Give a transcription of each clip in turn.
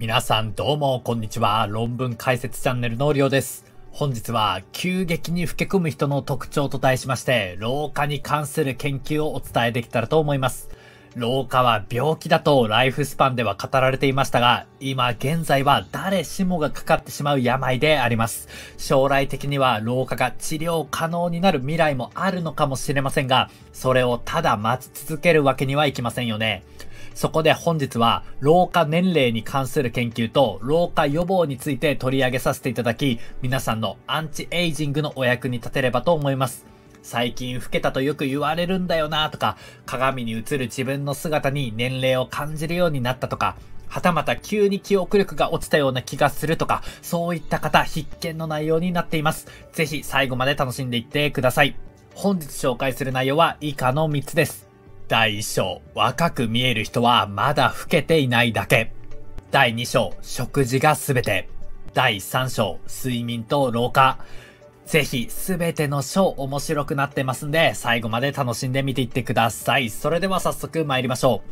皆さんどうもこんにちは。論文解説チャンネルのりょうです。本日は急激に老け込む人の特徴と題しまして、老化に関する研究をお伝えできたらと思います。老化は病気だとライフスパンでは語られていましたが、今現在は誰しもがかかってしまう病であります。将来的には老化が治療可能になる未来もあるのかもしれませんが、それをただ待ち続けるわけにはいきませんよね。そこで本日は老化年齢に関する研究と老化予防について取り上げさせていただき、皆さんのアンチエイジングのお役に立てればと思います。最近老けたとよく言われるんだよなとか、鏡に映る自分の姿に年齢を感じるようになったとか、はたまた急に記憶力が落ちたような気がするとか、そういった方必見の内容になっています。ぜひ最後まで楽しんでいってください。本日紹介する内容は以下の3つです。第1章、若く見える人はまだ老けていないだけ。第2章、食事がすべて。第3章、睡眠と老化。ぜひすべての章面白くなってますんで、最後まで楽しんで見ていってください。それでは早速参りましょう。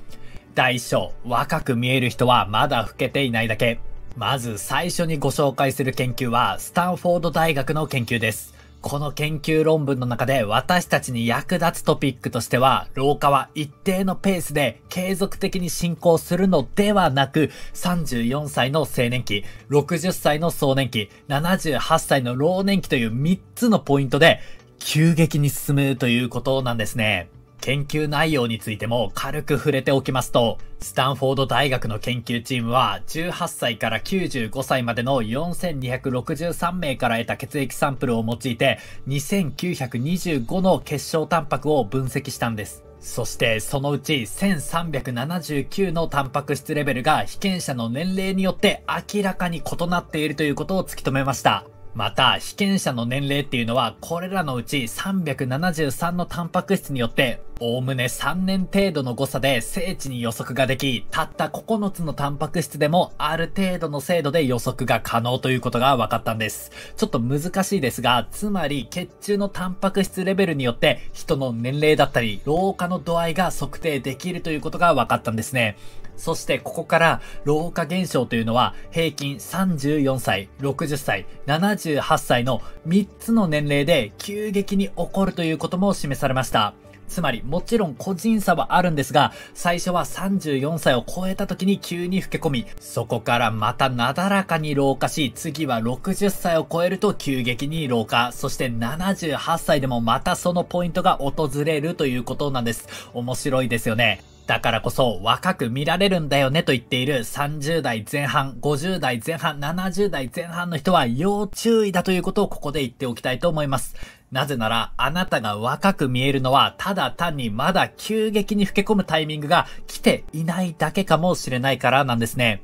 第1章、若く見える人はまだ老けていないだけ。まず最初にご紹介する研究は、スタンフォード大学の研究です。この研究論文の中で私たちに役立つトピックとしては、老化は一定のペースで継続的に進行するのではなく、34歳の青年期、60歳の壮年期、78歳の老年期という3つのポイントで急激に進むということなんですね。研究内容についても軽く触れておきますと、スタンフォード大学の研究チームは18歳から95歳までの4263名から得た血液サンプルを用いて2925の結晶タンパクを分析したんです。そしてそのうち1379のタンパク質レベルが被験者の年齢によって明らかに異なっているということを突き止めました。また、被験者の年齢っていうのは、これらのうち373のタンパク質によって、おおむね3年程度の誤差で精緻に予測ができ、たった9つのタンパク質でもある程度の精度で予測が可能ということが分かったんです。ちょっと難しいですが、つまり血中のタンパク質レベルによって、人の年齢だったり、老化の度合いが測定できるということが分かったんですね。そしてここから老化現象というのは平均34歳、60歳、78歳の3つの年齢で急激に起こるということも示されました。つまりもちろん個人差はあるんですが、最初は34歳を超えた時に急に老け込み、そこからまたなだらかに老化し、次は60歳を超えると急激に老化、そして78歳でもまたそのポイントが訪れるということなんです。面白いですよね。だからこそ若く見られるんだよねと言っている30代前半、50代前半、70代前半の人は要注意だということをここで言っておきたいと思います。なぜならあなたが若く見えるのはただ単にまだ急激に老け込むタイミングが来ていないだけかもしれないからなんですね。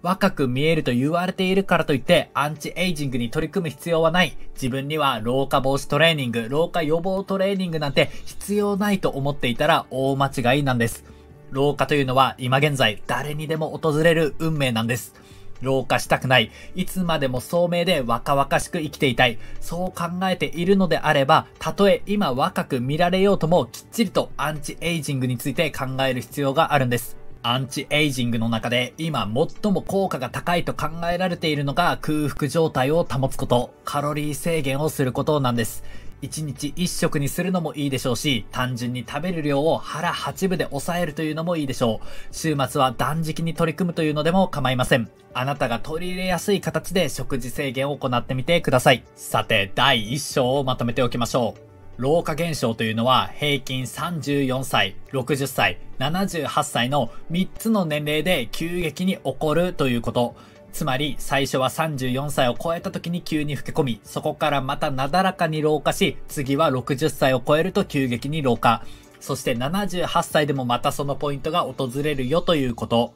若く見えると言われているからといってアンチエイジングに取り組む必要はない。自分には老化防止トレーニング、老化予防トレーニングなんて必要ないと思っていたら大間違いなんです。老化というのは今現在誰にでも訪れる運命なんです。老化したくない。いつまでも聡明で若々しく生きていたい。そう考えているのであれば、たとえ今若く見られようともきっちりとアンチエイジングについて考える必要があるんです。アンチエイジングの中で今最も効果が高いと考えられているのが空腹状態を保つこと、カロリー制限をすることなんです。1日1食にするのもいいでしょうし、単純に食べる量を腹8分で抑えるというのもいいでしょう。週末は断食に取り組むというのでも構いません。あなたが取り入れやすい形で食事制限を行ってみてください。さて、第1章をまとめておきましょう。老化現象というのは平均34歳、60歳、78歳の3つの年齢で急激に起こるということ。つまり最初は34歳を超えた時に急に老け込み、そこからまたなだらかに老化し、次は60歳を超えると急激に老化。そして78歳でもまたそのポイントが訪れるよということ。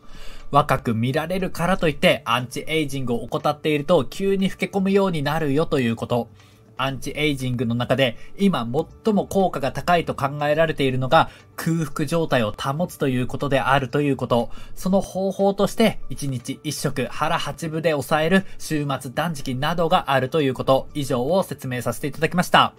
若く見られるからといってアンチエイジングを怠っていると急に老け込むようになるよということ。アンチエイジングの中で今最も効果が高いと考えられているのが空腹状態を保つということであるということ。その方法として1日1食腹8分で抑える週末断食などがあるということ。以上を説明させていただきました。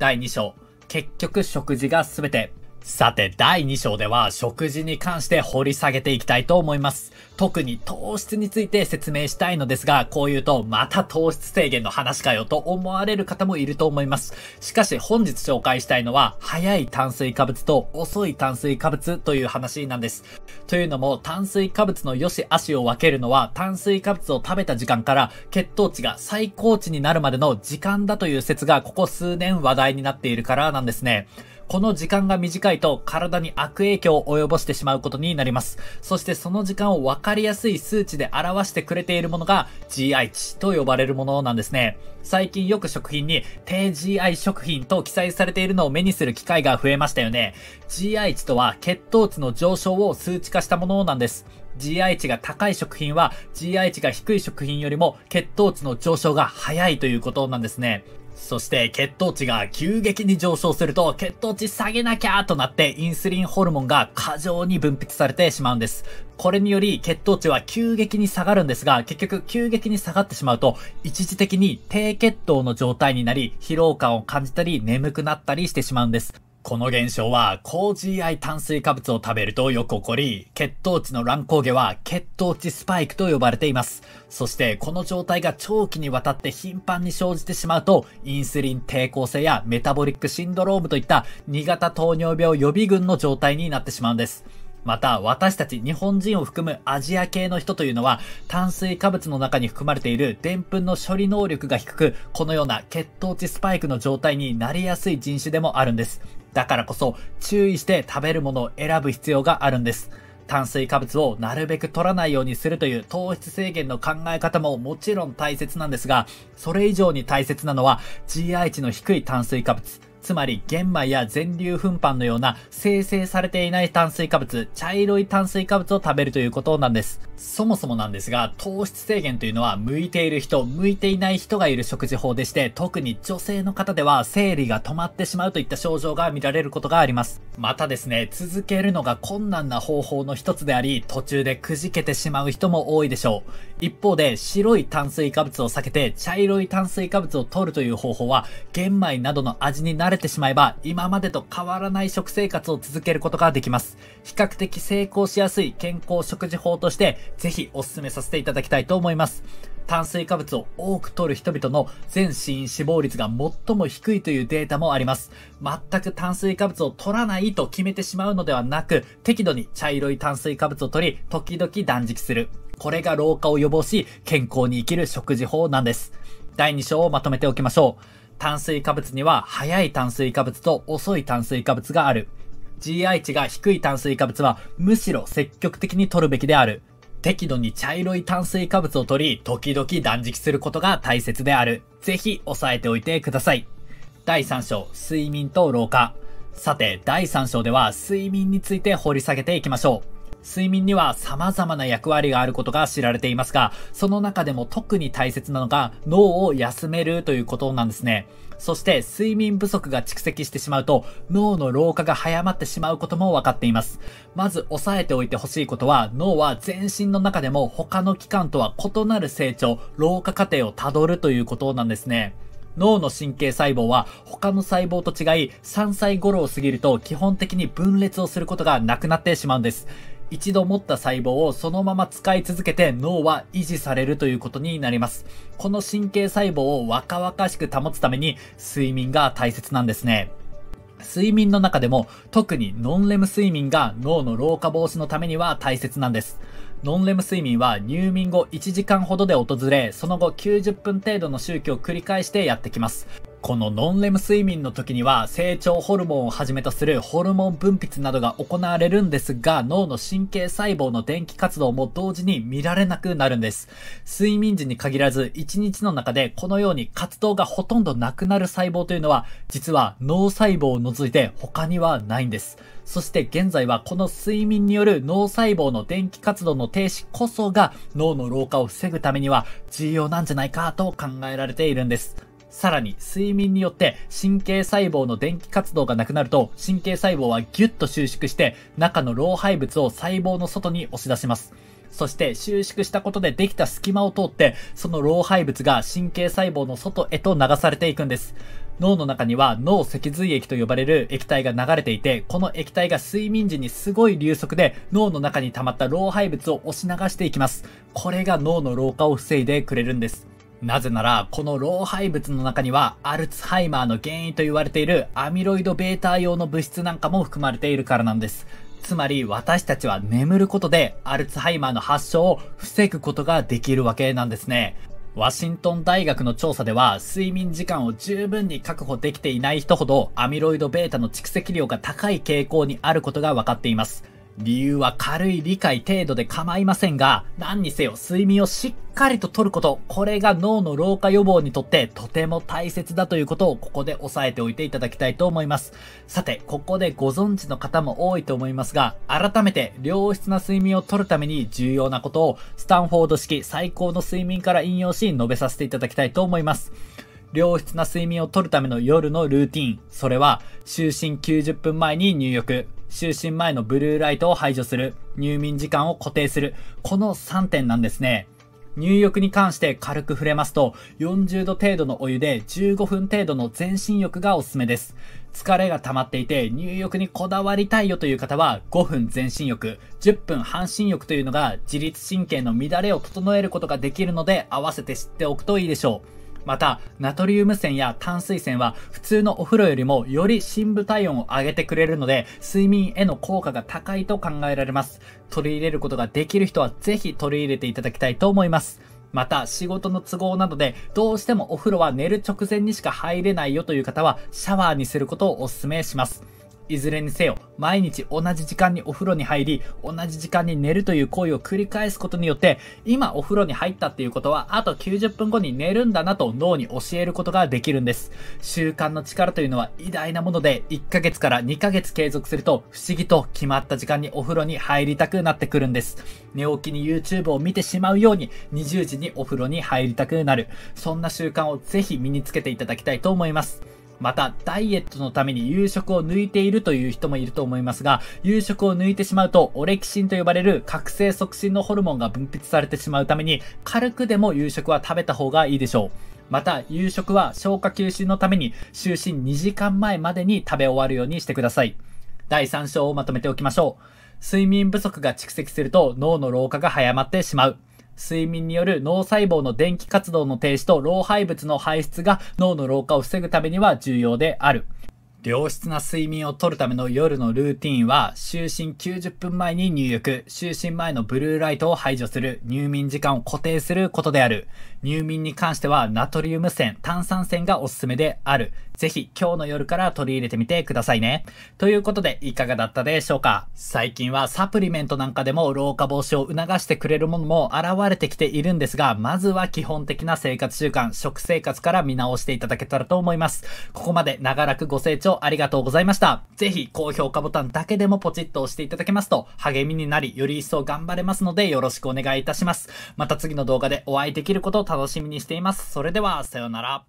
第2章、結局食事が全て。さて第2章では食事に関して掘り下げていきたいと思います。特に糖質について説明したいのですが、こう言うとまた糖質制限の話かよと思われる方もいると思います。しかし本日紹介したいのは早い炭水化物と遅い炭水化物という話なんです。というのも炭水化物の良し悪しを分けるのは炭水化物を食べた時間から血糖値が最高値になるまでの時間だという説がここ数年話題になっているからなんですね。この時間が短いと体に悪影響を及ぼしてしまうことになります。そしてその時間を分かりやすい数値で表してくれているものが GI 値と呼ばれるものなんですね。最近よく食品に低 GI 食品と記載されているのを目にする機会が増えましたよね。GI 値とは血糖値の上昇を数値化したものなんです。GI 値が高い食品は GI 値が低い食品よりも血糖値の上昇が早いということなんですね。そして血糖値が急激に上昇すると血糖値下げなきゃーとなってインスリンホルモンが過剰に分泌されてしまうんです。これにより血糖値は急激に下がるんですが、結局急激に下がってしまうと一時的に低血糖の状態になり疲労感を感じたり眠くなったりしてしまうんです。この現象は高 GI 炭水化物を食べるとよく起こり、血糖値の乱高下は血糖値スパイクと呼ばれています。そしてこの状態が長期にわたって頻繁に生じてしまうと、インスリン抵抗性やメタボリックシンドロームといった2型糖尿病予備群の状態になってしまうんです。また私たち日本人を含むアジア系の人というのは炭水化物の中に含まれているでんぷんの処理能力が低く、このような血糖値スパイクの状態になりやすい人種でもあるんです。だからこそ注意して食べるものを選ぶ必要があるんです。炭水化物をなるべく取らないようにするという糖質制限の考え方ももちろん大切なんですが、それ以上に大切なのは GI 値の低い炭水化物。つまり玄米や全粒粉パンのような生成されていない炭水化物、茶色い炭水化物を食べるということなんです。そもそもなんですが、糖質制限というのは向いている人、向いていない人がいる食事法でして、特に女性の方では生理が止まってしまうといった症状が見られることがあります。またですね、続けるのが困難な方法の一つであり、途中でくじけてしまう人も多いでしょう。一方で白い炭水化物を避けて茶色い炭水化物を摂るという方法は、玄米などの味になる慣れてしまえば今までと変わらない食生活を続けることができます。比較的成功しやすい健康食事法としてぜひお勧めさせていただきたいと思います。炭水化物を多く摂る人々の全身死亡率が最も低いというデータもあります。全く炭水化物を摂らないと決めてしまうのではなく、適度に茶色い炭水化物を摂り、時々断食する。これが老化を予防し、健康に生きる食事法なんです。第2章をまとめておきましょう。炭水化物には早い炭水化物と遅い炭水化物がある。GI 値が低い炭水化物はむしろ積極的に摂るべきである。適度に茶色い炭水化物を摂り、時々断食することが大切である。ぜひ押さえておいてください。第3章、睡眠と老化。さて、第3章では睡眠について掘り下げていきましょう。睡眠には様々な役割があることが知られていますが、その中でも特に大切なのが脳を休めるということなんですね。そして睡眠不足が蓄積してしまうと脳の老化が早まってしまうことも分かっています。まず押さえておいてほしいことは、脳は全身の中でも他の器官とは異なる成長、老化過程をたどるということなんですね。脳の神経細胞は他の細胞と違い、3歳頃を過ぎると基本的に分裂をすることがなくなってしまうんです。一度持った細胞をそのまま使い続けて脳は維持されるということになります。この神経細胞を若々しく保つために睡眠が大切なんですね。睡眠の中でも特にノンレム睡眠が脳の老化防止のためには大切なんです。ノンレム睡眠は入眠後1時間ほどで訪れ、その後90分程度の周期を繰り返してやってきます。このノンレム睡眠の時には成長ホルモンをはじめとするホルモン分泌などが行われるんですが、脳の神経細胞の電気活動も同時に見られなくなるんです。睡眠時に限らず1日の中でこのように活動がほとんどなくなる細胞というのは、実は脳細胞を除いて他にはないんです。そして現在はこの睡眠による脳細胞の電気活動の停止こそが脳の老化を防ぐためには重要なんじゃないかと考えられているんです。さらに睡眠によって神経細胞の電気活動がなくなると、神経細胞はギュッと収縮して中の老廃物を細胞の外に押し出します。そして収縮したことでできた隙間を通ってその老廃物が神経細胞の外へと流されていくんです。脳の中には脳脊髄液と呼ばれる液体が流れていて、この液体が睡眠時にすごい流速で脳の中に溜まった老廃物を押し流していきます。これが脳の老化を防いでくれるんです。なぜなら、この老廃物の中にはアルツハイマーの原因と言われているアミロイド β 用の物質なんかも含まれているからなんです。つまり私たちは眠ることでアルツハイマーの発症を防ぐことができるわけなんですね。ワシントン大学の調査では、睡眠時間を十分に確保できていない人ほどアミロイド β の蓄積量が高い傾向にあることが分かっています。理由は軽い理解程度で構いませんが、何にせよ睡眠をしっかりととること、これが脳の老化予防にとってとても大切だということをここで押さえておいていただきたいと思います。さて、ここでご存知の方も多いと思いますが、改めて良質な睡眠をとるために重要なことをスタンフォード式最高の睡眠から引用し述べさせていただきたいと思います。良質な睡眠をとるための夜のルーティン。それは、就寝90分前に入浴。就寝前のブルーライトを排除する。入眠時間を固定する。この3点なんですね。入浴に関して軽く触れますと、40度程度のお湯で15分程度の全身浴がおすすめです。疲れが溜まっていて入浴にこだわりたいよという方は、5分全身浴、10分半身浴というのが自律神経の乱れを整えることができるので、合わせて知っておくといいでしょう。また、ナトリウム泉や炭水泉は普通のお風呂よりもより深部体温を上げてくれるので、睡眠への効果が高いと考えられます。取り入れることができる人はぜひ取り入れていただきたいと思います。また、仕事の都合などでどうしてもお風呂は寝る直前にしか入れないよという方は、シャワーにすることをお勧めします。いずれにせよ、毎日同じ時間にお風呂に入り、同じ時間に寝るという行為を繰り返すことによって、今お風呂に入ったっていうことは、あと90分後に寝るんだなと脳に教えることができるんです。習慣の力というのは偉大なもので、1ヶ月から2ヶ月継続すると、不思議と決まった時間にお風呂に入りたくなってくるんです。寝起きに YouTube を見てしまうように、20時にお風呂に入りたくなる。そんな習慣をぜひ身につけていただきたいと思います。また、ダイエットのために夕食を抜いているという人もいると思いますが、夕食を抜いてしまうと、オレキシンと呼ばれる覚醒促進のホルモンが分泌されてしまうために、軽くでも夕食は食べた方がいいでしょう。また、夕食は消化吸収のために、就寝2時間前までに食べ終わるようにしてください。第3章をまとめておきましょう。睡眠不足が蓄積すると、脳の老化が早まってしまう。睡眠による脳細胞の電気活動の停止と老廃物の排出が脳の老化を防ぐためには重要である。良質な睡眠をとるための夜のルーティンは、就寝90分前に入浴、就寝前のブルーライトを排除する、入眠時間を固定することである。入眠に関してはナトリウム泉、炭酸泉がおすすめである。ぜひ今日の夜から取り入れてみてくださいね。ということで、いかがだったでしょうか。最近はサプリメントなんかでも老化防止を促してくれるものも現れてきているんですが、まずは基本的な生活習慣、食生活から見直していただけたらと思います。ここまで長らくご清聴ありがとうございました。ぜひ高評価ボタンだけでもポチッと押していただけますと励みになり、より一層頑張れますのでよろしくお願いいたします。また次の動画でお会いできることを楽しみにしています。それではさようなら。